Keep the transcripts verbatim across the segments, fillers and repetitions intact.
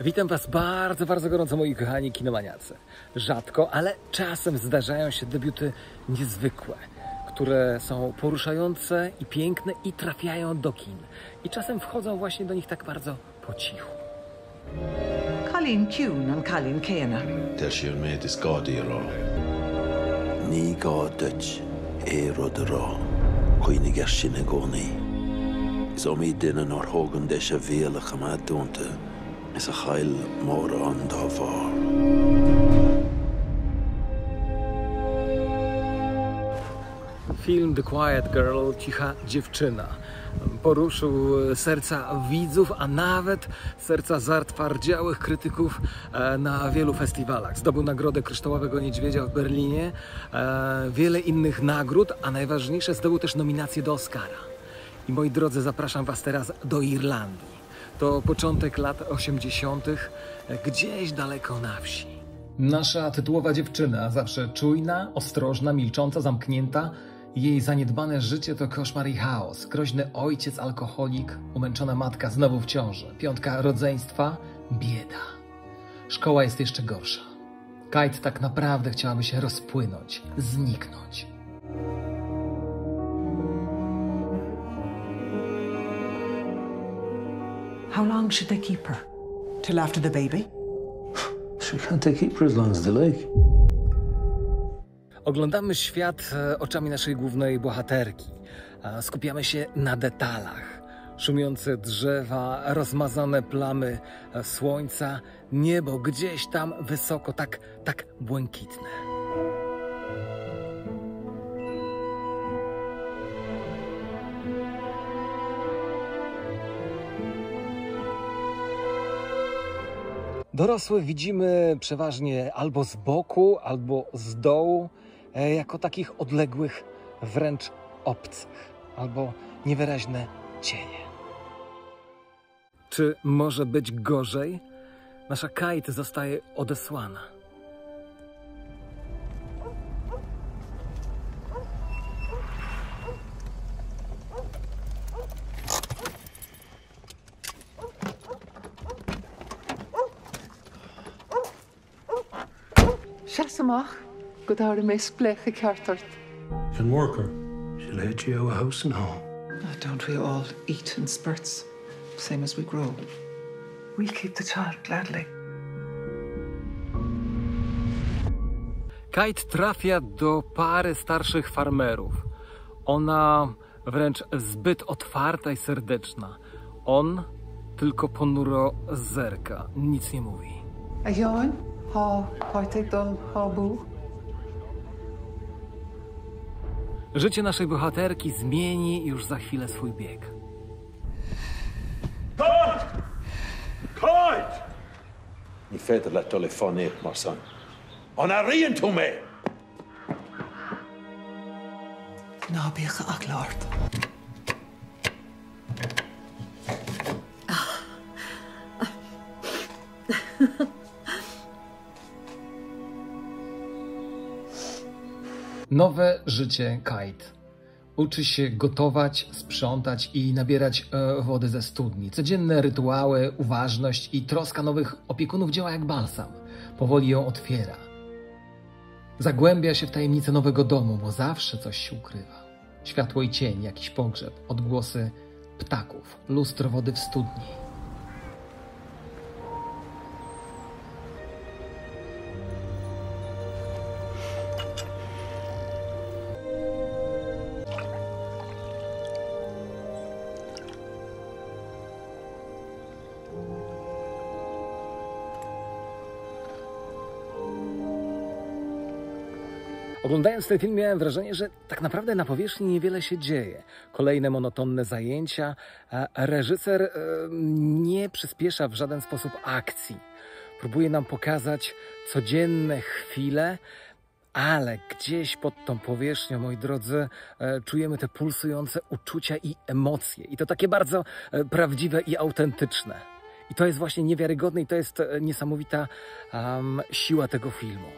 Witam Was bardzo, bardzo gorąco, moi kochani kinomaniacy. Rzadko, ale czasem zdarzają się debiuty niezwykłe, które są poruszające i piękne i trafiają do kin. I czasem wchodzą właśnie do nich tak bardzo po cichu. Colin Kuhn and Colin Keana. Też się made this godiro. Ni godać erodro. Koini gaszine goni. Zomi dena norhogen desha wiele chamadunte. Jest chajl moran dawar. Film The Quiet Girl, Cicha Dziewczyna, poruszył serca widzów, a nawet serca zatwardziałych krytyków na wielu festiwalach. Zdobył nagrodę Kryształowego Niedźwiedzia w Berlinie, wiele innych nagród, a najważniejsze, zdobył też nominację do Oscara. I moi drodzy, zapraszam Was teraz do Irlandii. To początek lat osiemdziesiątych, gdzieś daleko na wsi. Nasza tytułowa dziewczyna, zawsze czujna, ostrożna, milcząca, zamknięta. Jej zaniedbane życie to koszmar i chaos. Groźny ojciec, alkoholik, umęczona matka znowu w ciąży. Piątka rodzeństwa, bieda. Szkoła jest jeszcze gorsza. Kate tak naprawdę chciałaby się rozpłynąć, zniknąć. How long should they keep her? Till after the baby? She can't keep her as long as the lake. Oglądamy świat oczami naszej głównej bohaterki. Skupiamy się na detalach. Szumiące drzewa, rozmazane plamy słońca, niebo gdzieś tam wysoko, tak, tak błękitne. Dorosłych widzimy przeważnie albo z boku, albo z dołu, jako takich odległych, wręcz obcych, albo niewyraźne cienie. Czy może być gorzej? Nasza Kate zostaje odesłana. Szasamach. God, I miss Blake Carter. And worker, she led you a house and home. Oh, don't we all eat in spurts, same as we grow? We'll keep the child gladly. Kate trafia do pary starszych farmerów. Ona wręcz zbyt otwarta i serdeczna. On tylko ponuro zerka, nic nie mówi. A Johan, ha, Kate do habu. Życie naszej bohaterki zmieni już za chwilę swój bieg. Kate! Kate! Nie faites la téléphonie, mon son. On a rien to me. Na bieg aklart. Nowe życie Kate. Uczy się gotować, sprzątać i nabierać e, wody ze studni. Codzienne rytuały, uważność i troska nowych opiekunów działa jak balsam. Powoli ją otwiera. Zagłębia się w tajemnicę nowego domu, bo zawsze coś się ukrywa. Światło i cień, jakiś pogrzeb, odgłosy ptaków, lustro wody w studni. Oglądając ten film miałem wrażenie, że tak naprawdę na powierzchni niewiele się dzieje. Kolejne monotonne zajęcia. Reżyser nie przyspiesza w żaden sposób akcji. Próbuje nam pokazać codzienne chwile, ale gdzieś pod tą powierzchnią, moi drodzy, czujemy te pulsujące uczucia i emocje. I to takie bardzo prawdziwe i autentyczne. I to jest właśnie niewiarygodne i to jest niesamowita um, siła tego filmu.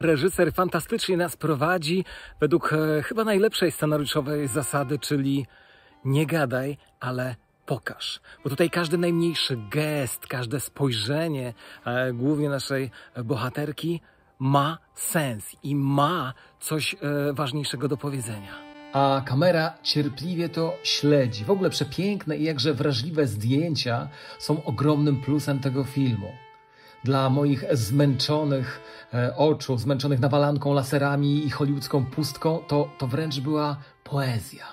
Reżyser fantastycznie nas prowadzi według e, chyba najlepszej scenariuszowej zasady, czyli nie gadaj, ale pokaż. Bo tutaj każdy najmniejszy gest, każde spojrzenie, e, głównie naszej bohaterki, ma sens i ma coś e, ważniejszego do powiedzenia. A kamera cierpliwie to śledzi. W ogóle przepiękne i jakże wrażliwe zdjęcia są ogromnym plusem tego filmu. Dla moich zmęczonych oczu, zmęczonych nawalanką, laserami i hollywoodzką pustką, to, to wręcz była poezja.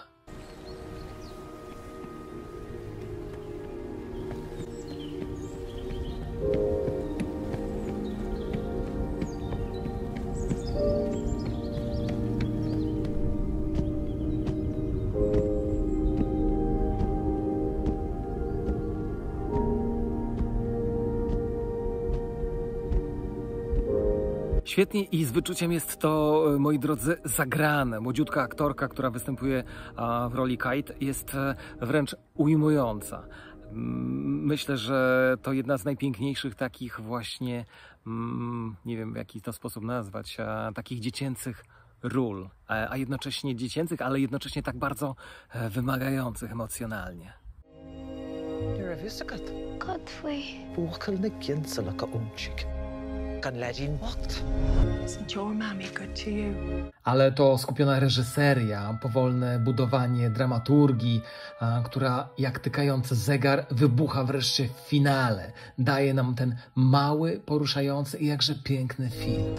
Świetnie i z wyczuciem jest to, moi drodzy, zagrane. Młodziutka aktorka, która występuje w roli Kate, jest wręcz ujmująca. Myślę, że to jedna z najpiękniejszych takich właśnie, nie wiem w jaki to sposób nazwać, takich dziecięcych ról, a jednocześnie dziecięcych, ale jednocześnie tak bardzo wymagających emocjonalnie. Ale to skupiona reżyseria, powolne budowanie dramaturgii, która jak tykający zegar wybucha wreszcie w finale. Daje nam ten mały, poruszający i jakże piękny film.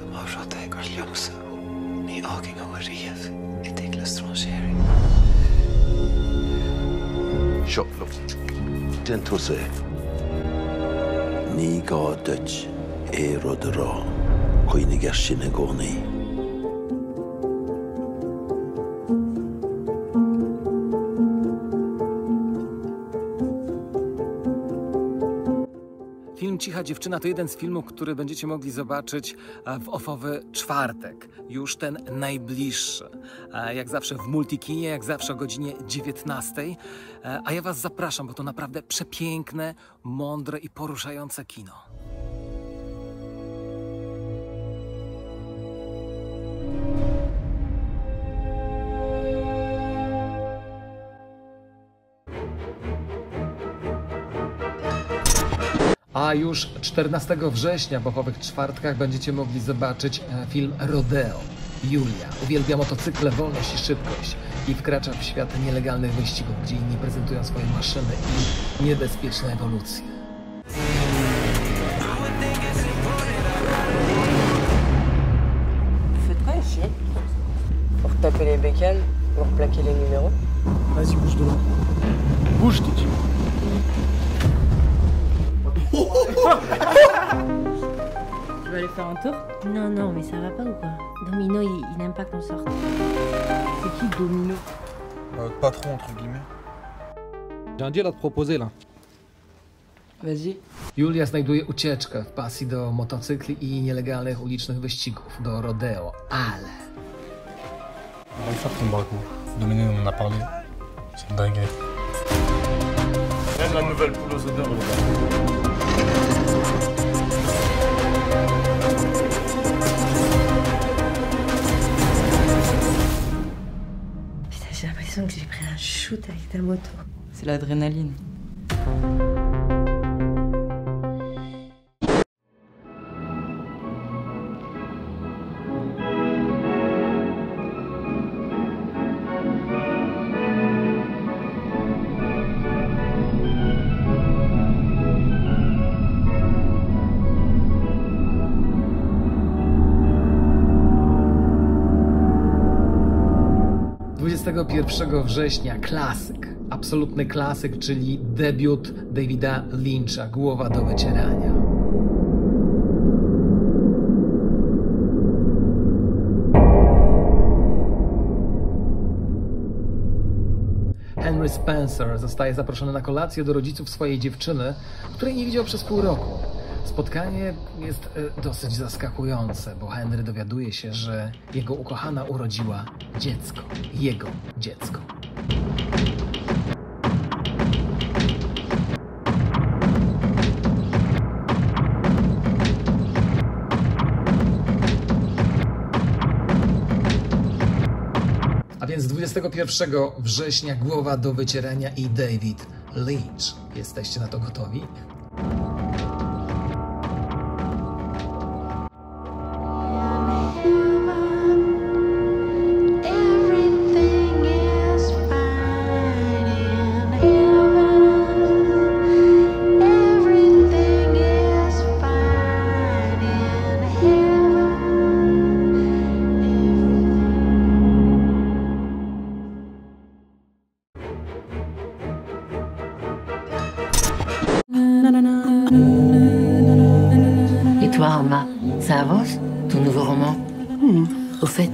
I Rodeo, koinigaszczyny goni. Film Cicha Dziewczyna to jeden z filmów, który będziecie mogli zobaczyć w Offowy Czwartek, już ten najbliższy. Jak zawsze w Multikinie, jak zawsze o godzinie dziewiętnastej. A ja was zapraszam, bo to naprawdę przepiękne, mądre i poruszające kino. A już czternastego września w Offowych Czwartkach będziecie mogli zobaczyć film Rodeo. Julia uwielbia motocykle, wolność i szybkość i wkracza w świat nielegalnych wyścigów, gdzie inni prezentują swoje maszyny i niebezpieczne ewolucje. Tu vas aller faire un tour? Non, non, mais ça va pas ou quoi? Domino, il, il n'aime pas qu'on sorte. C'est qui Domino? Euh, patron, entre guillemets. J'ai un deal à te proposer là. Vas-y. Julia znajduje ucieczkę w pasji do motocykli i nielegalnych ulicznych wyścigów, do rodeo, ale. On va faire ton braco. Domino, on en a parlé. C'est dingue. Même la nouvelle poule aux odeurs, là. Putain, j'ai l'impression que j'ai pris un shoot avec ta moto. C'est l'adrénaline. pierwszego września klasyk, absolutny klasyk, czyli debiut Davida Lynch'a, Głowa do wycierania. Henry Spencer zostaje zaproszony na kolację do rodziców swojej dziewczyny, której nie widział przez pół roku. Spotkanie jest dosyć zaskakujące, bo Henry dowiaduje się, że jego ukochana urodziła dziecko. Jego dziecko. A więc dwudziestego pierwszego września Głowa do wycierania i David Leach. Jesteście na to gotowi? Et toi, Arma, ça avance, ton nouveau roman? Mmh. Au fait,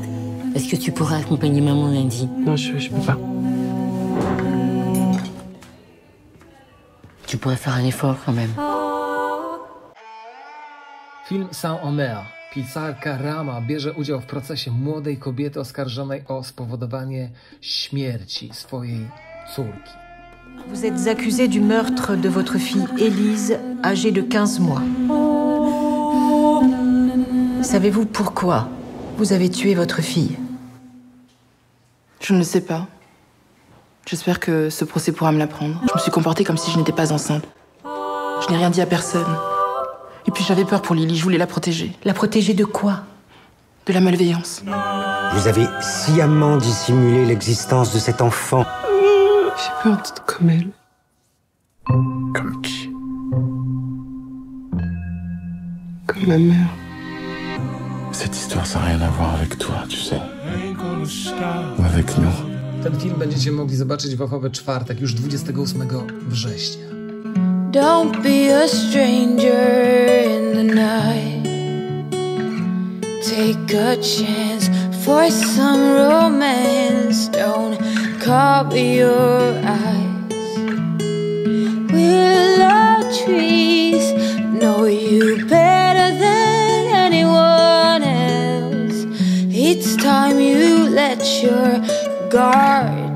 est-ce que tu pourras accompagner maman lundi? Non, je, je peux pas. Tu pourrais faire un effort quand même. Film Saint-Omer. Pisarka Rama bierze udział w procesie młodej kobiety oskarżonej o spowodowanie śmierci swojej córki. Vous êtes accusé du meurtre de votre fille Élise, âgée de quinze mois. Savez-vous pourquoi vous avez tué votre fille? Je ne sais pas. J'espère que ce procès pourra me l'apprendre. Je me suis comportée comme si je n'étais pas enceinte. Je n'ai rien dit à personne. Et puis j'avais peur pour Lily, je voulais la protéger. La protéger de quoi? De la malveillance. Vous avez sciemment dissimulé l'existence de cet enfant. J'ai peur d'être comme elle. Comme qui? Comme ma mère. Cette histoire, ça n'a rien à voir avec toi, tu sais. Ou avec nous. Ten film będziecie mogli zobaczyć w Offowe Czwartek, już dwudziestego ósmego września. Don't be a stranger in the night. Take a chance for some romance. Don't cover your eyes. Willow our trees know you better than anyone else. It's time you let your guard